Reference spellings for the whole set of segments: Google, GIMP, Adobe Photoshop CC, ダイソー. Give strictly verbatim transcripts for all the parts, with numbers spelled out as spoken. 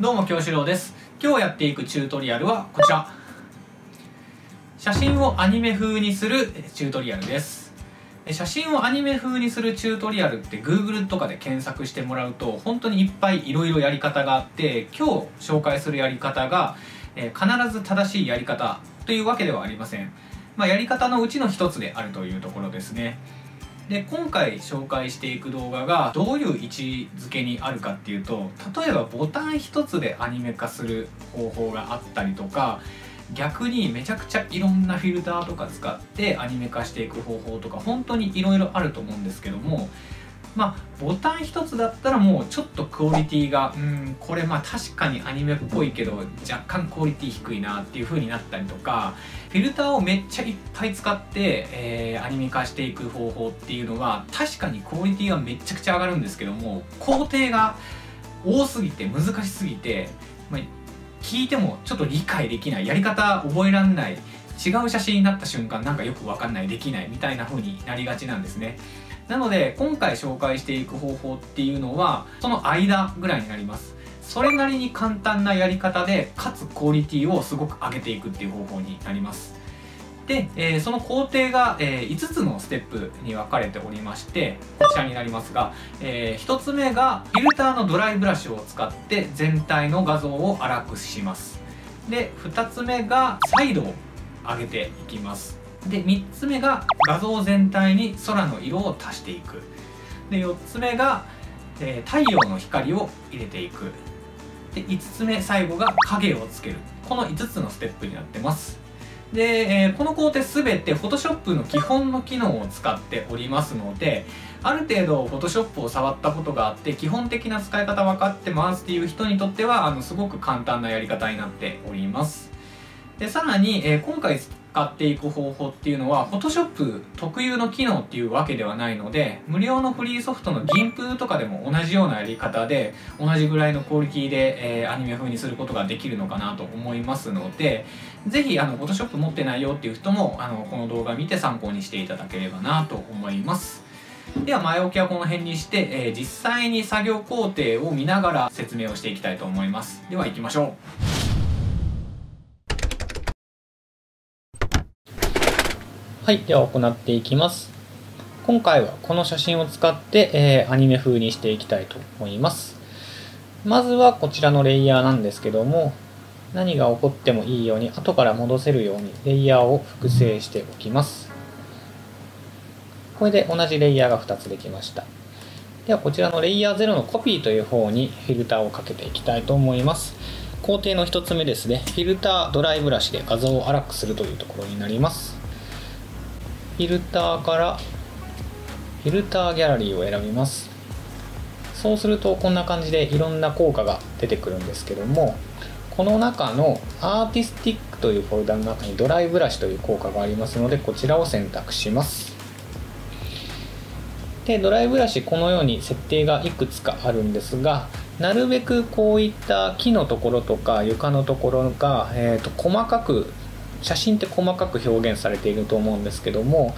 どうも京志郎です。今日やっていくチュートリアルはこちら、写真をアニメ風にするチュートリアルです。写真をアニメ風にするチュートリアルって Google とかで検索してもらうと本当にいっぱいいろいろやり方があって、今日紹介するやり方が必ず正しいやり方というわけではありません。まあ、やり方のうちの一つであるというところですね。で、今回紹介していく動画がどういう位置づけにあるかっていうと、例えばボタン一つでアニメ化する方法があったりとか、逆にめちゃくちゃいろんなフィルターとか使ってアニメ化していく方法とか本当にいろいろあると思うんですけども、まあ、ボタン一つだったらもうちょっとクオリティがうーんこれまあ確かにアニメっぽいけど若干クオリティ低いなっていう風になったりとか、フィルターをめっちゃいっぱい使って、えー、アニメ化していく方法っていうのは確かにクオリティはめちゃくちゃ上がるんですけども、工程が多すぎて難しすぎて、まあ、聞いてもちょっと理解できない、やり方覚えらんない、違う写真になった瞬間なんかよく分かんない、できないみたいな風になりがちなんですね。なので今回紹介していく方法っていうのはその間ぐらいになります。それなりに簡単なやり方でかつクオリティをすごく上げていくっていう方法になります。で、えー、その工程が、えー、いつつのステップに分かれておりまして、こちらになりますが、えー、ひとつめがフィルターのドライブラシを使って全体の画像を粗くします。で、ふたつめが彩度を上げていきます。で、みっつめが画像全体に空の色を足していく。で、よっつめが、えー、太陽の光を入れていく。で、いつつめ最後が影をつける。このいつつのステップになってます。で、えー、この工程全て Photoshop の基本の機能を使っておりますので、ある程度 Photoshop を触ったことがあって基本的な使い方分かってますっていう人にとってはあのすごく簡単なやり方になっております。で、さらに、えー、今回使っていく方法っていうのは Photoshop 特有の機能っていうわけではないので、無料のフリーソフトの ギンプ とかでも同じようなやり方で同じぐらいのクオリティで、えー、アニメ風にすることができるのかなと思いますので、ぜひあの Photoshop 持ってないよっていう人もあのこの動画見て参考にしていただければなと思います。では前置きはこの辺にして、えー、実際に作業工程を見ながら説明をしていきたいと思います。では行きましょう。はい、では行っていきます。今回はこの写真を使って、えー、アニメ風にしていきたいと思います。まずはこちらのレイヤーなんですけども、何が起こってもいいように後から戻せるようにレイヤーを複製しておきます。これで同じレイヤーがふたつできました。ではこちらのレイヤーゼロのコピーという方にフィルターをかけていきたいと思います。工程のひとつめですね、フィルタードライブラシで画像を粗くするというところになります。フィルターからフィルターギャラリーを選びます。そうするとこんな感じでいろんな効果が出てくるんですけども、この中のアーティスティックというフォルダの中にドライブラシという効果がありますので、こちらを選択します。で、ドライブラシこのように設定がいくつかあるんですが、なるべくこういった木のところとか床のところが、えーと、細かく写真って細かく表現されていると思うんですけども、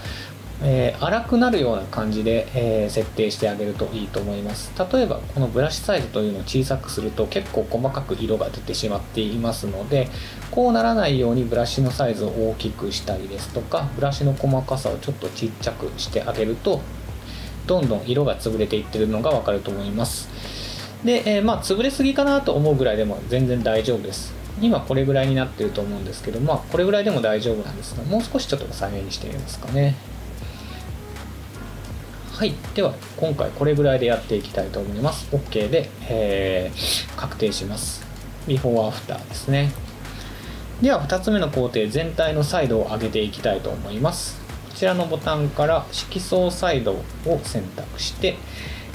えー、粗くなるような感じで、えー、設定してあげるといいと思います。例えばこのブラシサイズというのを小さくすると結構細かく色が出てしまっていますので、こうならないようにブラシのサイズを大きくしたりですとか、ブラシの細かさをちょっとちっちゃくしてあげるとどんどん色が潰れていってるのが分かると思います。で、えー、まあ潰れすぎかなと思うぐらいでも全然大丈夫です。今これぐらいになってると思うんですけど、まあこれぐらいでも大丈夫なんですが、もう少しちょっと抑えめにしてみますかね。はい、では今回これぐらいでやっていきたいと思います。 オーケー で、えー、確定します。ビフォーアフターですね。ではふたつめの工程、全体の彩度を上げていきたいと思います。こちらのボタンから色相彩度を選択して、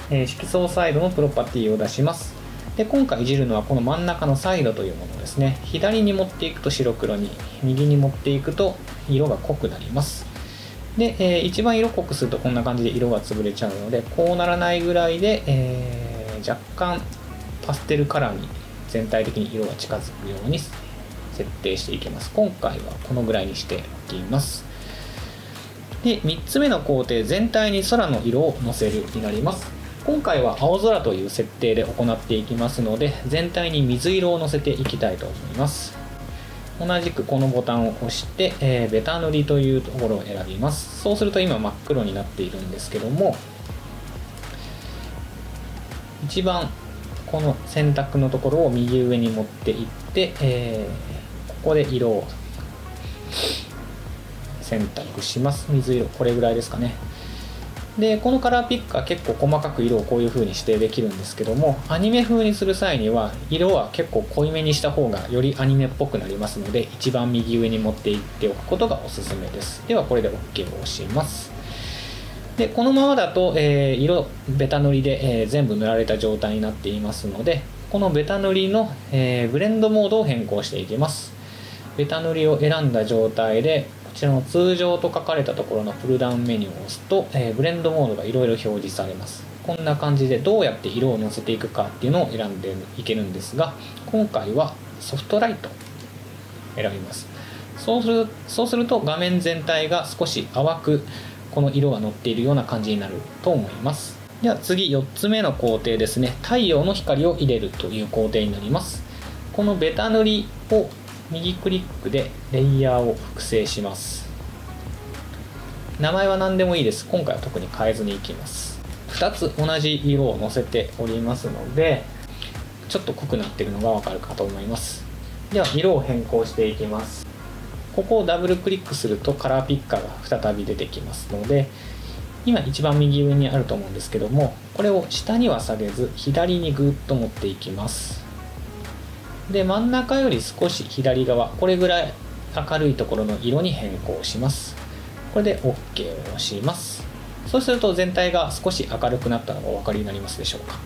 えー、色相彩度のプロパティを出します。で、今回いじるのはこの真ん中の彩度というものですね。左に持っていくと白黒に、右に持っていくと色が濃くなります。で、えー、一番色濃くするとこんな感じで色が潰れちゃうので、こうならないぐらいで、えー、若干パステルカラーに全体的に色が近づくように設定していきます。今回はこのぐらいにしておきます。で、みっつめの工程、全体に空の色をのせるになります。今回は青空という設定で行っていきますので、全体に水色をのせていきたいと思います。同じくこのボタンを押して、えー、ベタ塗りというところを選びます。そうすると今真っ黒になっているんですけども、一番この選択のところを右上に持っていって、えー、ここで色を選択します。水色、これぐらいですかね。でこのカラーピックは結構細かく色をこういう風に指定できるんですけども、アニメ風にする際には色は結構濃いめにした方がよりアニメっぽくなりますので、一番右上に持っていっておくことがおすすめです。ではこれで OK を押します。でこのままだと、えー、色ベタ塗りで、えー、全部塗られた状態になっていますので、このベタ塗りの、えー、ブレンドモードを変更していきます。ベタ塗りを選んだ状態でこちらの通常と書かれたところのプルダウンメニューを押すと、えー、ブレンドモードがいろいろ表示されます。こんな感じでどうやって色をのせていくかっていうのを選んでいけるんですが、今回はソフトライトを選びます。そうする、そうすると画面全体が少し淡くこの色が乗っているような感じになると思います。では次よっつめの工程ですね。太陽の光を入れるという工程になります。このベタ塗りを右クリックでレイヤーを複製します。名前は何でもいいです。今回は特に変えずにいきます。ふたつ同じ色をのせておりますので、ちょっと濃くなっているのがわかるかと思います。では色を変更していきます。ここをダブルクリックするとカラーピッカーが再び出てきますので、今一番右上にあると思うんですけども、これを下には下げず左にグッと持っていきます。で真ん中より少し左側、これぐらい明るいところの色に変更します。これで OK を押します。そうすると全体が少し明るくなったのがお分かりになりますでしょうか。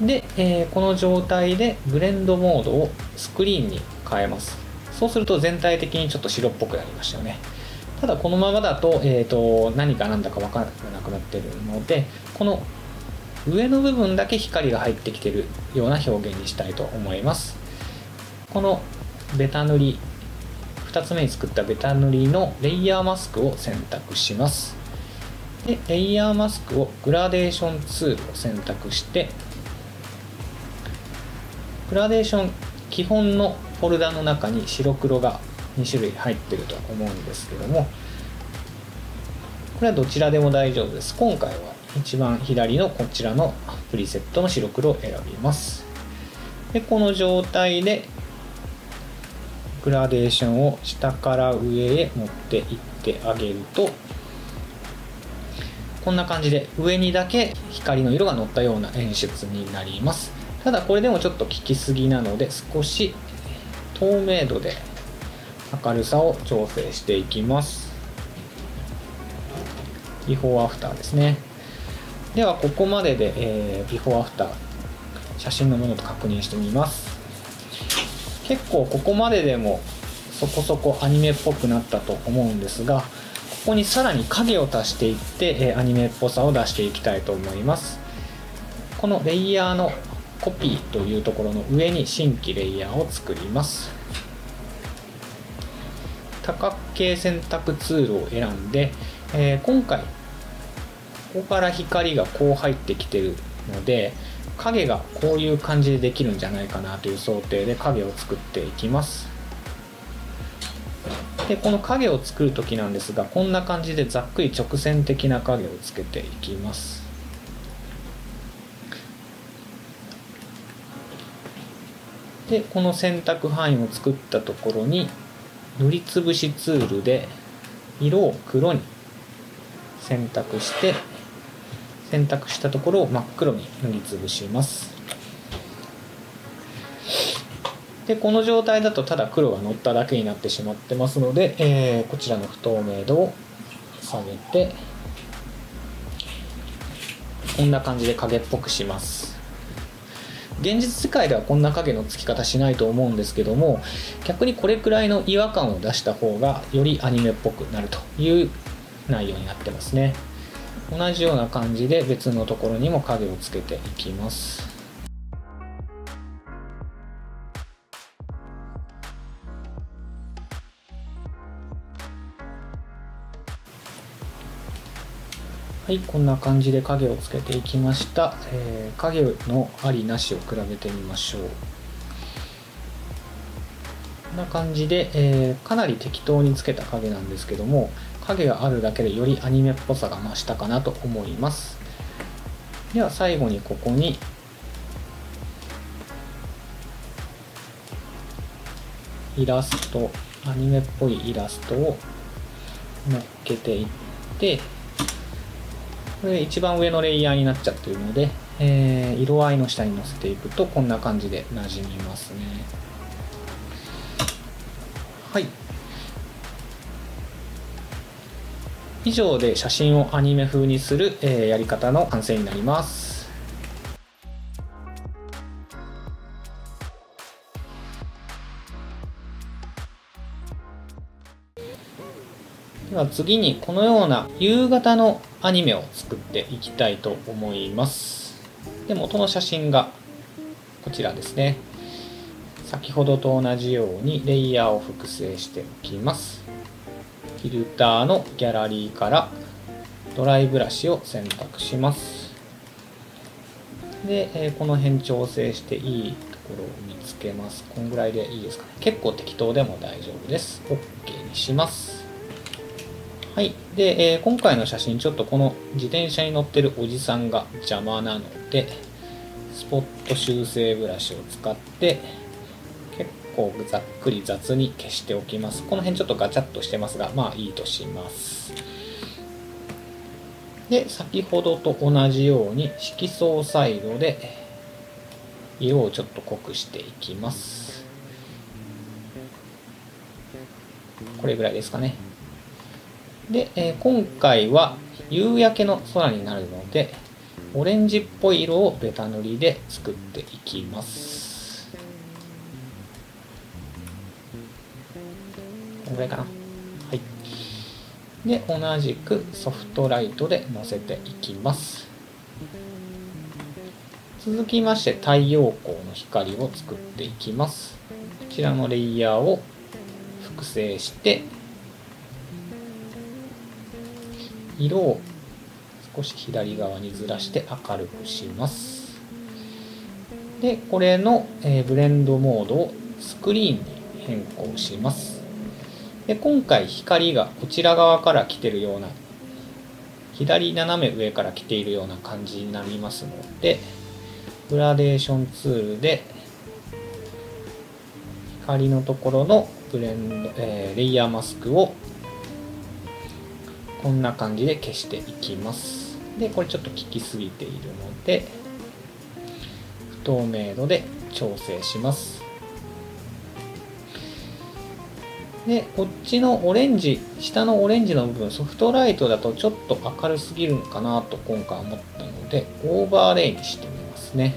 で、えー、この状態でブレンドモードをスクリーンに変えます。そうすると全体的にちょっと白っぽくなりましたよね。ただこのままだと、えーと、何か何だか分からなくなっているので、この上の部分だけ光が入ってきているような表現にしたいと思います。このベタ塗り、ふたつめに作ったベタ塗りのレイヤーマスクを選択します。でレイヤーマスクをグラデーションツーを選択して、グラデーション基本のフォルダの中に白黒がにしゅるい入ってると思うんですけども、これはどちらでも大丈夫です。今回は一番左のこちらのプリセットの白黒を選びます。でこの状態でグラデーションを下から上へ持っていってあげると、こんな感じで上にだけ光の色が乗ったような演出になります。ただこれでもちょっと効きすぎなので、少し透明度で明るさを調整していきます。ビフォーアフターですね。ではここまでで、えー、ビフォーアフター写真のものと確認してみます。結構ここまででもそこそこアニメっぽくなったと思うんですが、ここにさらに影を足していって、えー、アニメっぽさを出していきたいと思います。このレイヤーのコピーというところの上に新規レイヤーを作ります。多角形選択ツールを選んで、えー、今回ここから光がこう入ってきてるので、影がこういう感じでできるんじゃないかなという想定で影を作っていきます。でこの影を作る時なんですが、こんな感じでざっくり直線的な影をつけていきます。でこの選択範囲を作ったところに塗りつぶしツールで色を黒に選択して、選択したところを真っ黒に塗りつぶします。でこの状態だとただ黒が乗っただけになってしまってますので、えー、こちらの不透明度を下げて、こんな感じで影っぽくします。現実世界ではこんな影のつき方しないと思うんですけども、逆にこれくらいの違和感を出した方がよりアニメっぽくなるという内容になってますね。同じような感じで別のところにも影をつけていきます。はい、こんな感じで影をつけていきました、えー、影のありなしを比べてみましょう。こんな感じで、えー、かなり適当につけた影なんですけども、影があるだけでよりアニメっぽさが増したかなと思います。では最後にここにイラスト、アニメっぽいイラストを乗っけていって、これ一番上のレイヤーになっちゃってるので、えー、色合いの下にのせていくとこんな感じでなじみますね。はい、以上で写真をアニメ風にする、えー、やり方の完成になります。では次にこのような夕方のアニメを作っていきたいと思います。で、元の写真がこちらですね。先ほどと同じようにレイヤーを複製しておきます。フィルターのギャラリーからドライブラシを選択します。で、この辺調整していいところを見つけます。こんぐらいでいいですかね。結構適当でも大丈夫です。 OK にします。はい、で、えー、今回の写真ちょっとこの自転車に乗ってるおじさんが邪魔なので、スポット修正ブラシを使って結構ざっくり雑に消しておきます。この辺ちょっとガチャッとしてますが、まあいいとします。で、先ほどと同じように色相サイドで色をちょっと濃くしていきます。これぐらいですかね。で、えー、今回は夕焼けの空になるので、オレンジっぽい色をベタ塗りで作っていきます。これぐらいかな。はい。で、同じくソフトライトでのせていきます。続きまして、太陽光の光を作っていきます。こちらのレイヤーを複製して、色を少し左側にずらして明るくします。で、これのブレンドモードをスクリーンに変更します。で、今回光がこちら側から来てるような、左斜め上から来ているような感じになりますので、グラデーションツールで光のところのブレンド、えー、レイヤーマスクをこんな感じで消していきます。で、これちょっと効きすぎているので、不透明度で調整します。で、こっちのオレンジ、下のオレンジの部分、ソフトライトだとちょっと明るすぎるのかなと今回思ったので、オーバーレイにしてみますね。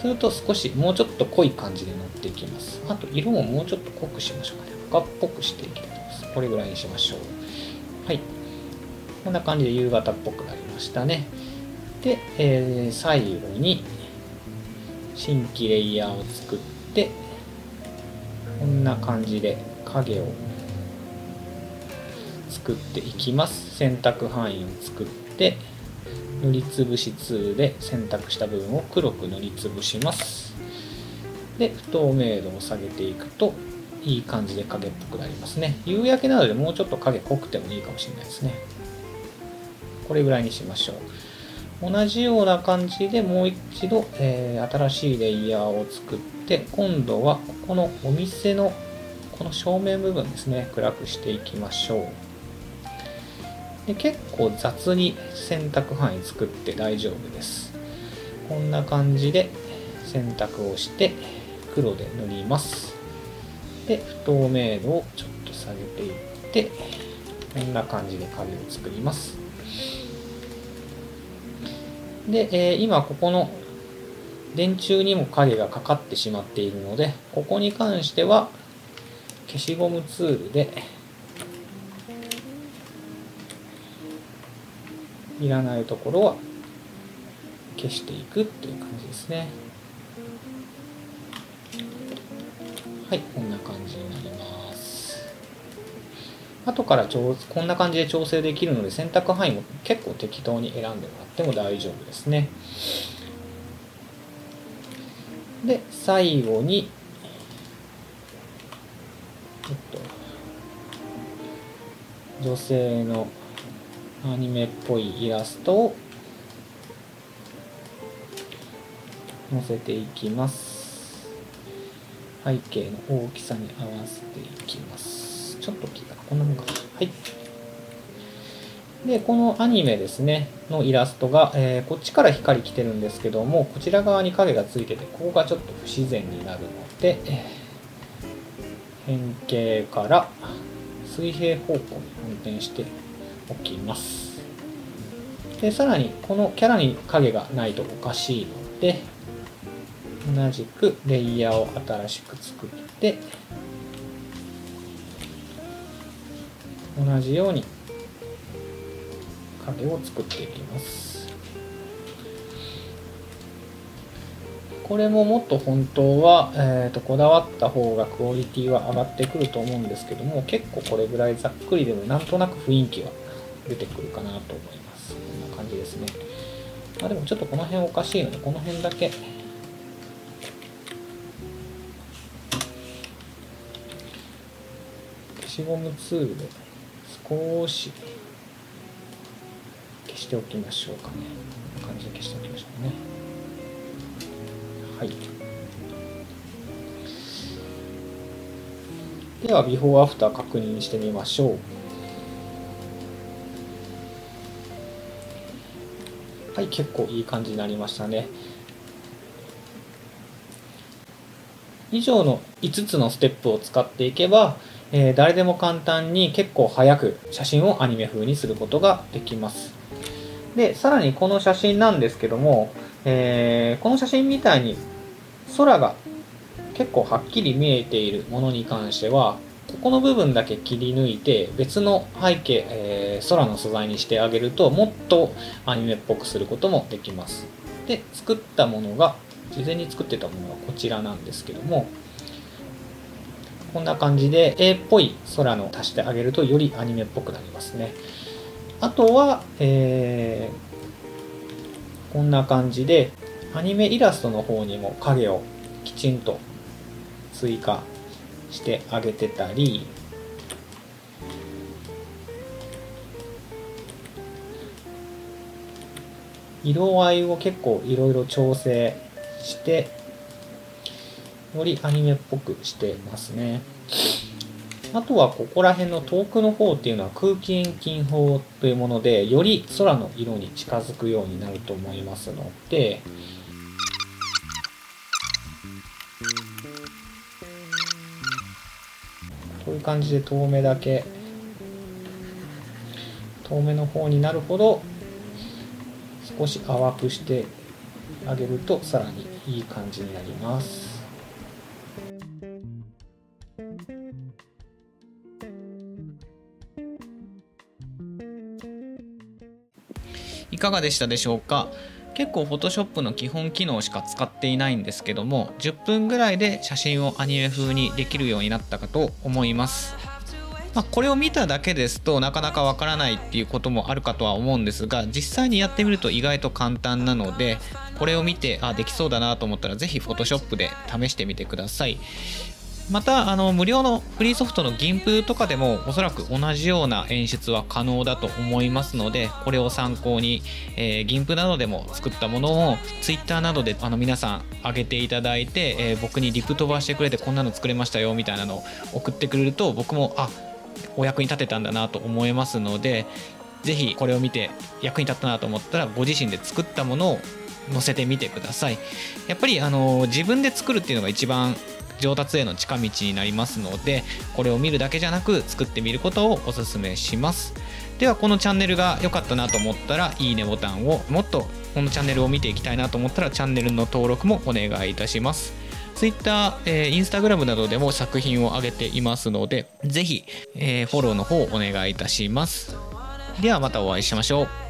すると少し、もうちょっと濃い感じで乗っていきます。あと、色ももうちょっと濃くしましょうかね。赤っぽくしていきます。これぐらいにしましょう。はい。こんな感じで夕方っぽくなりましたね。で、えー、最後に新規レイヤーを作って、こんな感じで影を作っていきます。選択範囲を作って、塗りつぶしツールで選択した部分を黒く塗りつぶします。で、不透明度を下げていくと、いい感じで影っぽくなりますね。夕焼けなどでもうちょっと影濃くてもいいかもしれないですね。これぐらいにしましょう。同じような感じでもう一度、えー、新しいレイヤーを作って、今度はここのお店のこの正面部分ですね、暗くしていきましょう。で、結構雑に選択範囲作って大丈夫です。こんな感じで選択をして黒で塗ります。で、不透明度をちょっと下げていって、こんな感じで影を作ります。で、えー、今ここの電柱にも影がかかってしまっているので、ここに関しては消しゴムツールでいらないところは消していくっていう感じですね。はい、こんな感じになります。後からこんな感じで調整できるので、選択範囲も結構適当に選んでもらっても大丈夫ですね。で、最後に、ちょっと女性のアニメっぽいイラストを載せていきます。背景の大きさに合わせていきます。ちょっと大きいかな。こんなもんかな。はい。で、このアニメですね、のイラストが、えー、こっちから光来てるんですけども、こちら側に影がついてて、ここがちょっと不自然になるので、変形から水平方向に反転しておきます。で、さらに、このキャラに影がないとおかしいので、同じくレイヤーを新しく作って、同じように影を作っていきます。これももっと本当は、えー、とこだわった方がクオリティは上がってくると思うんですけども、結構これぐらいざっくりでもなんとなく雰囲気は出てくるかなと思います。こんな感じですね。まあ、でもちょっとこの辺おかしいので、この辺だけ消しゴムツールで少し消しておきましょうかね。こんな感じで消しておきましょうね。はい。ではビフォーアフター確認してみましょう。はい、結構いい感じになりましたね。以上のいつつのステップを使っていけば、えー、誰でも簡単に結構早く写真をアニメ風にすることができます。で、さらにこの写真なんですけども、えー、この写真みたいに空が結構はっきり見えているものに関しては、ここの部分だけ切り抜いて別の背景、えー、空の素材にしてあげるともっとアニメっぽくすることもできます。で、作ったものが、事前に作ってたものがこちらなんですけども、こんな感じで絵っぽい空のを足してあげるとよりアニメっぽくなりますね。あとは、えー、こんな感じでアニメイラストの方にも影をきちんと追加してあげてたり、色合いを結構いろいろ調整してよりアニメっぽくしてますね。あとはここら辺の遠くの方っていうのは空気遠近法というもので、より空の色に近づくようになると思いますので、こういう感じで遠目だけ、遠目の方になるほど少し淡くしてあげるとさらにいい感じになります。いかがでしたでしょうか。結構 Photoshop の基本機能しか使っていないんですけども、じゅっぷんぐらいで写真をアニメ風にできるようになったかと思います。まあ、これを見ただけですとなかなかわからないっていうこともあるかとは思うんですが、実際にやってみると意外と簡単なので、これを見てあできそうだなと思ったら是非 Photoshop で試してみてください。またあの無料のフリーソフトの ギンプ とかでもおそらく同じような演出は可能だと思いますので、これを参考に、えー、ギンプ などでも作ったものを ツイッター などであの皆さん上げていただいて、えー、僕にリプ飛ばしてくれてこんなの作れましたよみたいなのを送ってくれると、僕もあお役に立てたんだなと思いますので、是非これを見て役に立ったなと思ったらご自身で作ったものを載せてみてください。やっぱりあの自分で作るっていうのが一番上達への近道になりますので、これを見るだけじゃなく作ってみることをおすすめします。ではこのチャンネルが良かったなと思ったらいいねボタンを、もっとこのチャンネルを見ていきたいなと思ったらチャンネルの登録もお願いいたします。 ツイッター、えー、インスタグラム などでも作品を上げていますので、是非、えー、フォローの方お願いいたします。ではまたお会いしましょう。